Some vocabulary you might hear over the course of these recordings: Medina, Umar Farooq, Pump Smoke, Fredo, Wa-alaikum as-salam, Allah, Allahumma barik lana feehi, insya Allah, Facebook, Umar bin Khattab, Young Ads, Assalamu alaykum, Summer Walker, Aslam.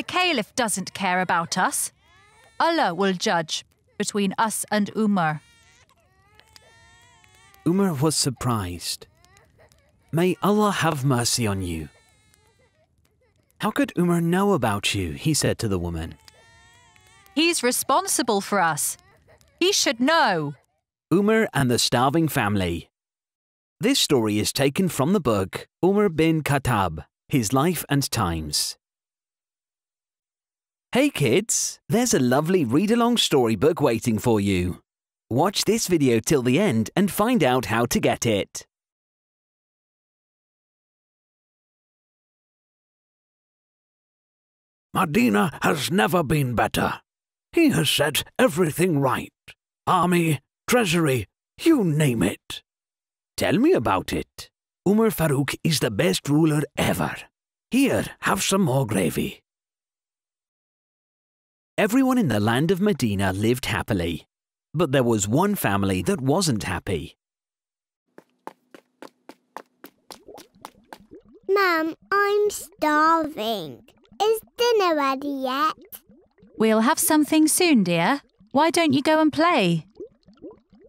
The caliph doesn't care about us. Allah will judge between us and Umar. Umar was surprised. May Allah have mercy on you. How could Umar know about you? He said to the woman. He's responsible for us. He should know. Umar and the starving family. This story is taken from the book Umar bin Khattab, His Life and Times. Hey kids, there's a lovely read-along storybook waiting for you. Watch this video till the end and find out how to get it. Medina has never been better. He has set everything right. Army, treasury, you name it. Tell me about it. Umar Farooq is the best ruler ever. Here, have some more gravy. Everyone in the land of Medina lived happily, but there was one family that wasn't happy. Mum, I'm starving. Is dinner ready yet? We'll have something soon, dear. Why don't you go and play?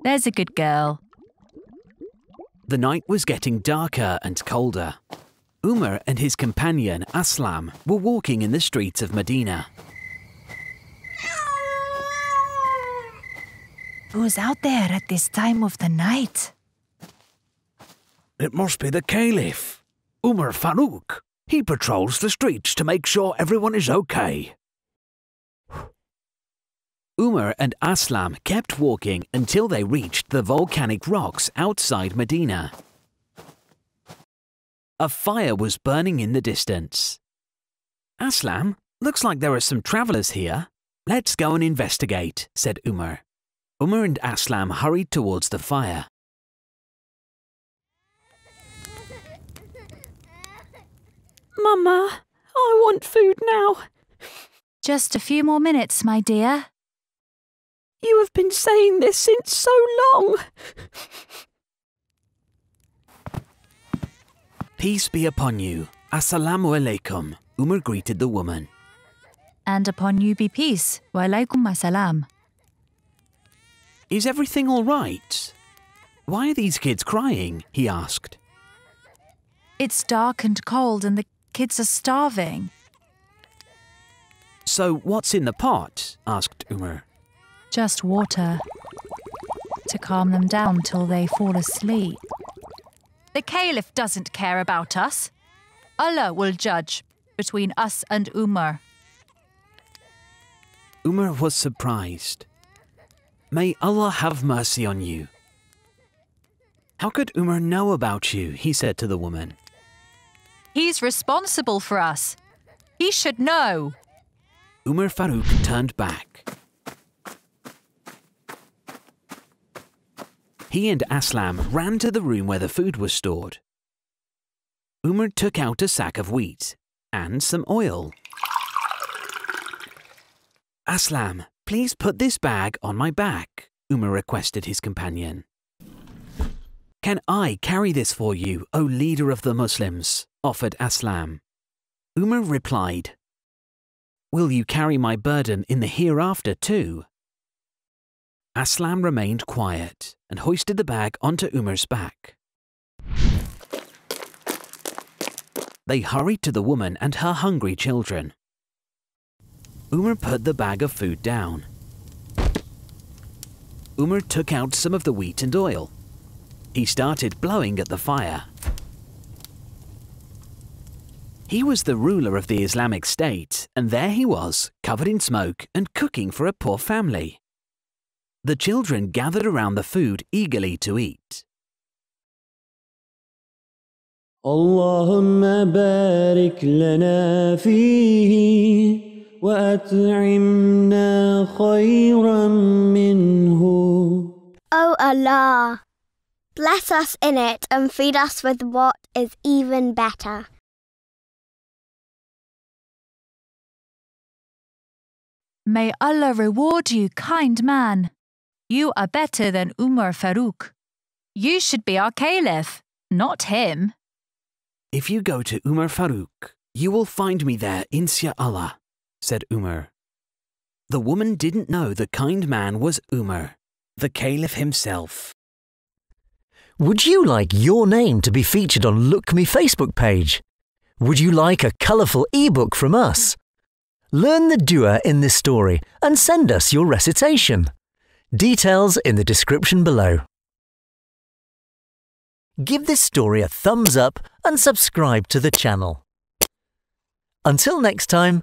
There's a good girl. The night was getting darker and colder. Umar and his companion, Aslam, were walking in the streets of Medina. Who's out there at this time of the night? It must be the caliph, Umar Farooq. He patrols the streets to make sure everyone is okay. Umar and Aslam kept walking until they reached the volcanic rocks outside Medina. A fire was burning in the distance. Aslam, looks like there are some travelers here. Let's go and investigate, said Umar. Umar and Aslam hurried towards the fire. Mama, I want food now. Just a few more minutes, my dear. You have been saying this since so long. Peace be upon you. Assalamu alaykum. Umar greeted the woman. And upon you be peace. Wa-alaikum as-salam. Is everything all right? Why are these kids crying? He asked. It's dark and cold and the kids are starving. So what's in the pot? Asked Umar. Just water, to calm them down till they fall asleep. The caliph doesn't care about us. Allah will judge between us and Umar. Umar was surprised. May Allah have mercy on you. How could Umar know about you? He said to the woman. He's responsible for us. He should know. Umar Farooq turned back. He and Aslam ran to the room where the food was stored. Umar took out a sack of wheat and some oil. Aslam, please put this bag on my back, Umar requested his companion. Can I carry this for you, O leader of the Muslims? Offered Aslam. Umar replied, Will you carry my burden in the hereafter too? Aslam remained quiet and hoisted the bag onto Umar's back. They hurried to the woman and her hungry children. Umar put the bag of food down. Umar took out some of the wheat and oil. He started blowing at the fire. He was the ruler of the Islamic State, and there he was, covered in smoke and cooking for a poor family. The children gathered around the food eagerly to eat. Allahumma barik lana feehi wa at'imna khayran minhu. O Allah, bless us in it and feed us with what is even better. May Allah reward you, kind man. You are better than Umar Farooq. You should be our caliph, not him. If you go to Umar Farooq, you will find me there, insya Allah. said Umar. The woman didn't know the kind man was Umar, the Caliph himself. Would you like your name to be featured on Look Me Facebook page? Would you like a colourful ebook from us? Learn the dua in this story and send us your recitation. Details in the description below. Give this story a thumbs up and subscribe to the channel. Until next time,